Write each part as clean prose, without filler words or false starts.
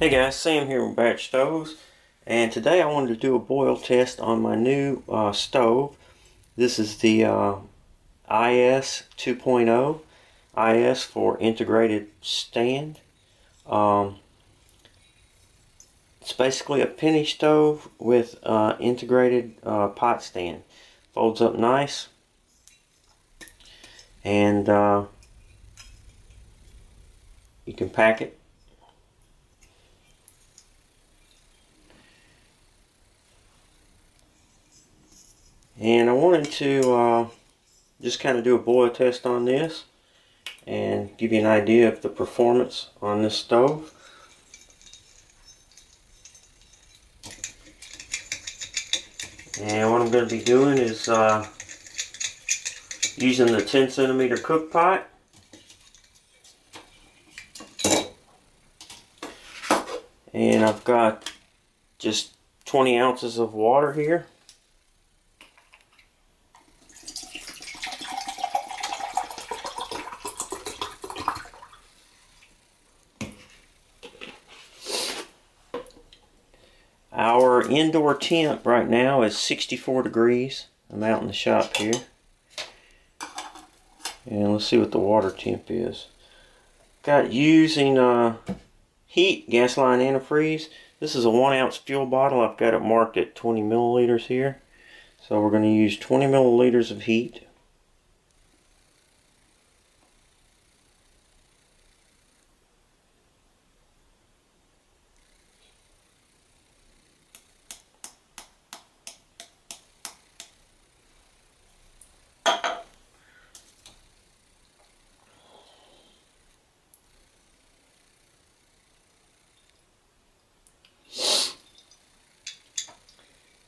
Hey guys, Sam here with Batch Stoves, and today I wanted to do a boil test on my new stove. This is the IS 2.0, IS for integrated stand. It's basically a penny stove with integrated pot stand. Folds up nice, and you can pack it. And I wanted to just kind of do a boil test on this and give you an idea of the performance on this stove. And what I'm going to be doing is using the 10 centimeter cook pot. And I've got just 20 ounces of water here. Our indoor temp right now is 64 degrees. I'm out in the shop here. And let's see what the water temp is. Got using Heet gasoline antifreeze. This is a 1 ounce fuel bottle. I've got it marked at 20 milliliters here. So we're going to use 20 milliliters of Heet.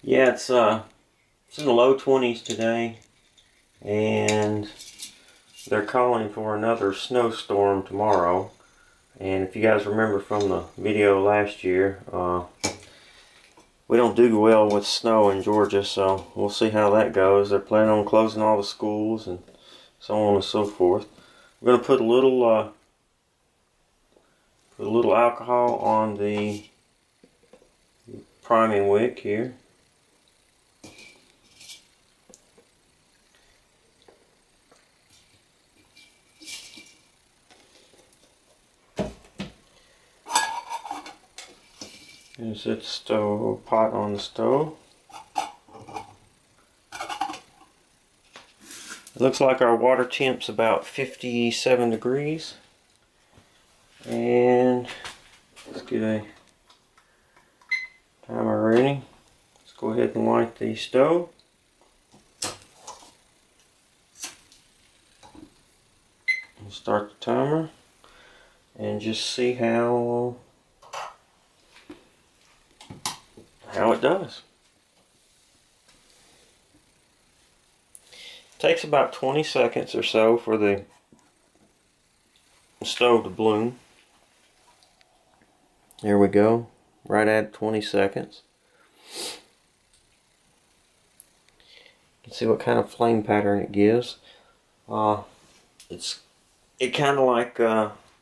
Yeah, it's in the low 20s today, and they're calling for another snowstorm tomorrow. And if you guys remember from the video last year, we don't do well with snow in Georgia, so we'll see how that goes. They're planning on closing all the schools and so on and so forth. We're going to put a little alcohol on the priming wick here. And set the stove pot on the stove. It looks like our water temp's about 57 degrees. And let's get a timer ready. Let's go ahead and light the stove. We'll start the timer and just see how it does. It takes about 20 seconds or so for the stove to bloom. There we go, right at 20 seconds. You can see what kind of flame pattern it gives. It kind of like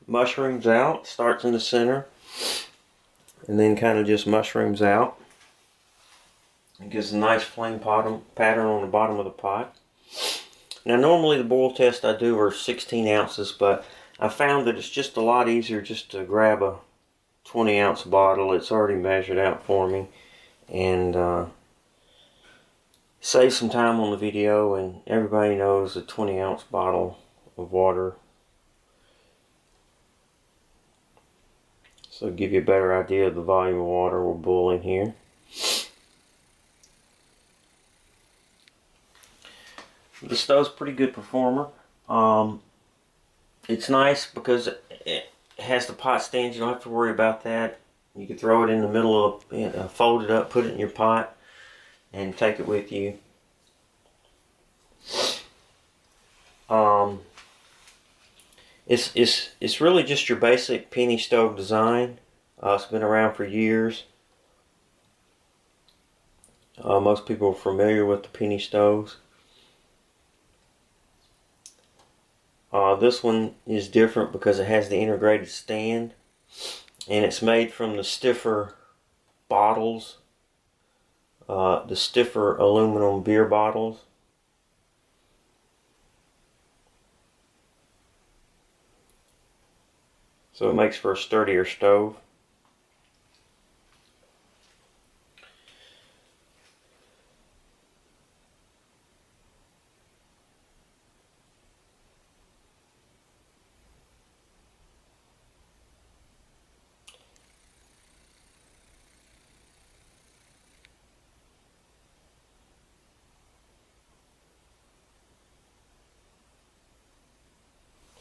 mushrooms out, starts in the center and then kind of just mushrooms out. It gives a nice flame pattern on the bottom of the pot. Now normally the boil test I do are 16 ounces, but I found that it's just a lot easier just to grab a 20 ounce bottle. It's already measured out for me, and save some time on the video, and everybody knows a 20 ounce bottle of water. So give you a better idea of the volume of water we'll boil in here. The stove's a pretty good performer. It's nice because it has the pot stand. You don't have to worry about that. You can throw it in the middle of, fold it up, put it in your pot, and take it with you. It's really just your basic penny stove design. It's been around for years. Most people are familiar with the penny stoves. This one is different because it has the integrated stand. and it's made from the stiffer bottles, the stiffer aluminum beer bottles. So it makes for a sturdier stove.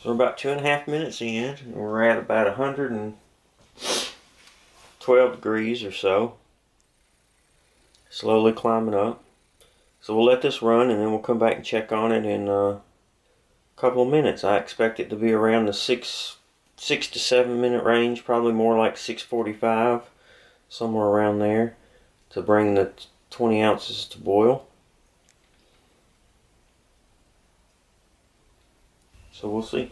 So we're about 2.5 minutes in, and we're at about 112 degrees or so. Slowly climbing up. So we'll let this run, and then we'll come back and check on it in a couple of minutes. I expect it to be around the six to seven minute range, probably more like 6:45, somewhere around there, to bring the 20 ounces to boil. So we'll see.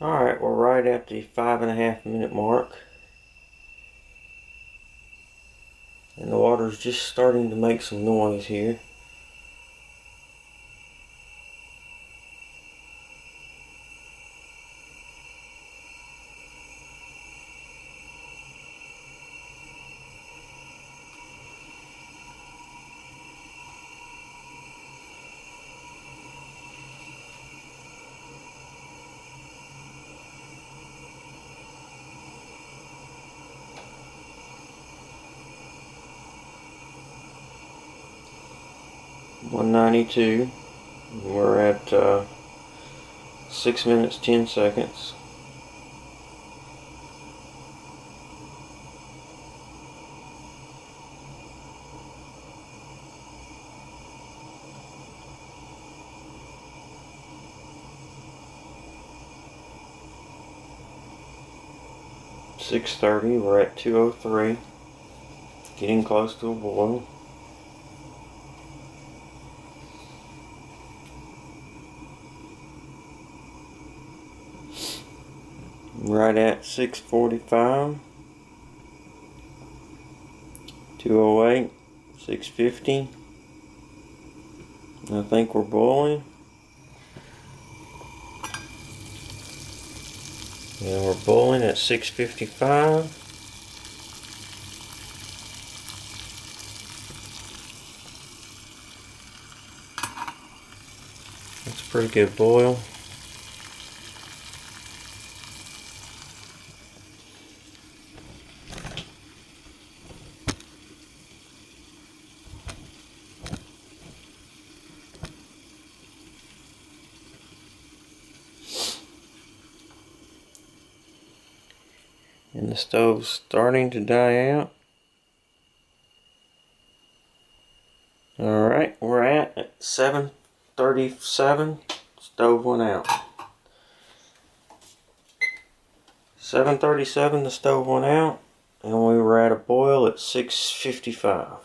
Alright, we're right at the 5.5 minute mark. And the water's just starting to make some noise here. We're at 6 minutes 10 seconds. .30, we're at 203, getting close to a boil. Right at 6:45, 208, 6:50. I think we're boiling. Yeah, we're boiling at 6:55. That's a pretty good boil. And the stove's starting to die out. Alright, we're at 7:37. Stove went out. 7:37, the stove went out, and we were at a boil at 6:55.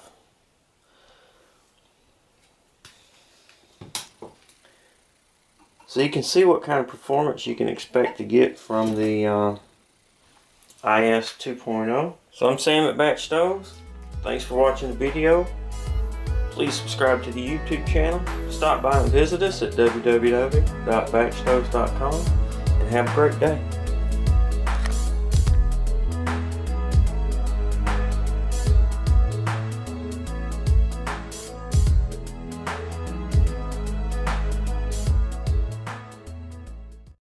So you can see what kind of performance you can expect to get from the IS 2.0. So I'm Sam at Batch Stoves. Thanks for watching the video. Please subscribe to the YouTube channel. Stop by and visit us at www.BatchStovez.com, and have a great day.